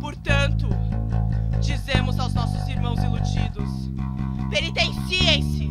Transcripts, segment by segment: Portanto, dizemos aos nossos irmãos iludidos: penitenciem-se,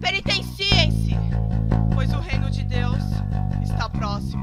penitenciem-se, pois o reino de Deus está próximo.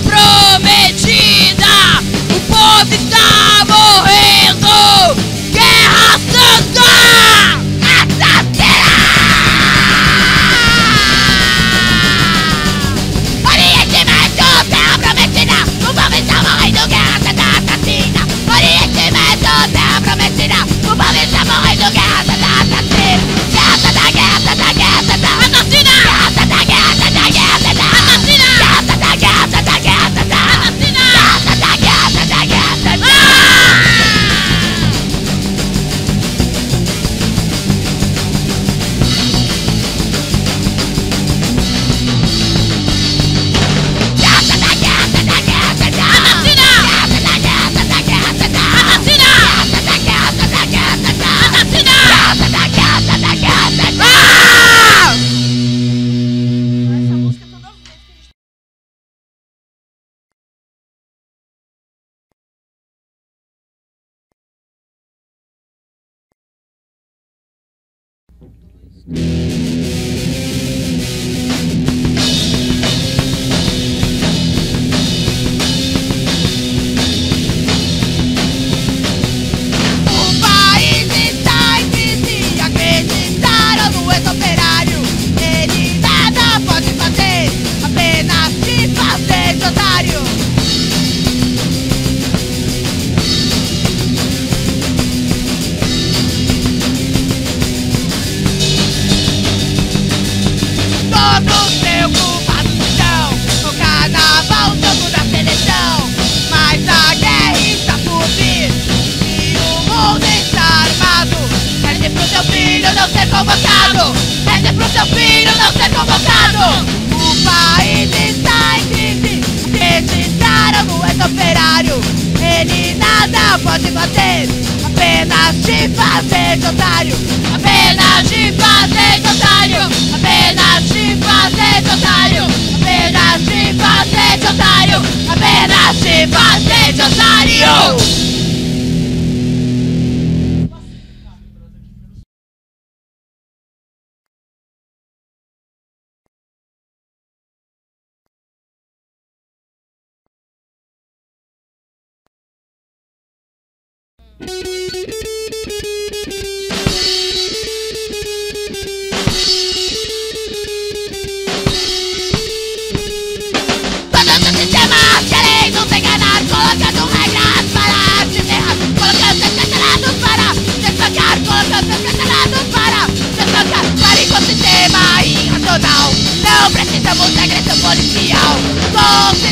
Terra prometida, o povo está morrendo. Guerra Santa assassina. Maria que matou Terra prometida, o povo está morrendo. Guerra Santa assassina. Maria que matou Terra prometida, o povo está morrendo. Guerra Santa assassina. Guerra Santa, guerra Santa, guerra Santa assassina. Não se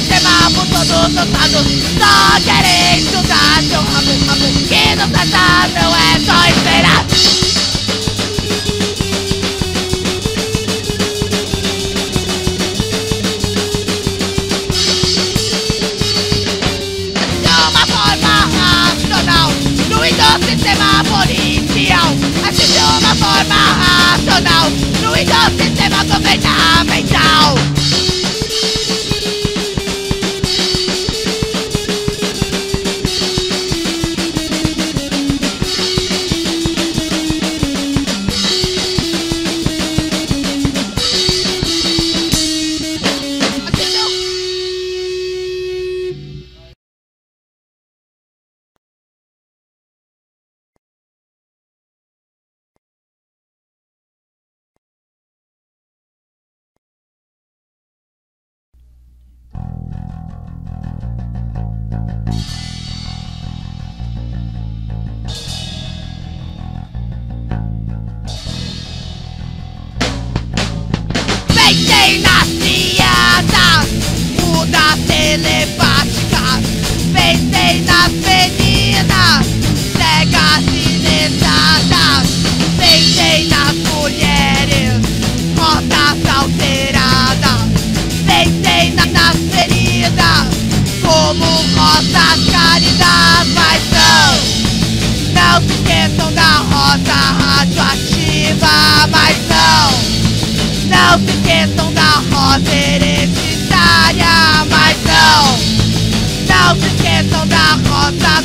esqueçam da rota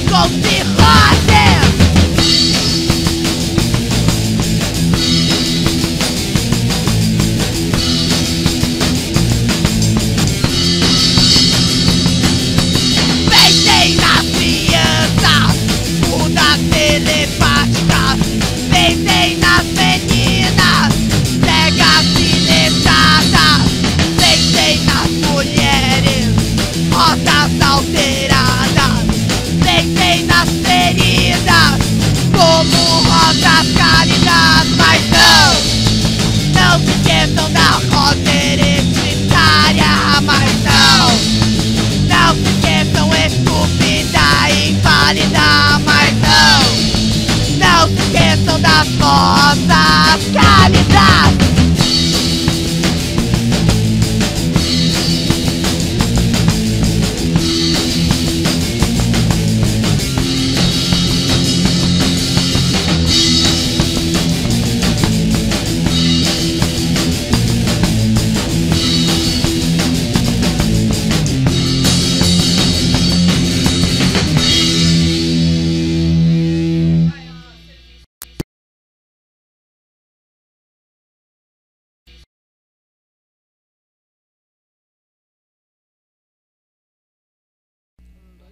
com cirrose.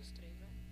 Straight, right?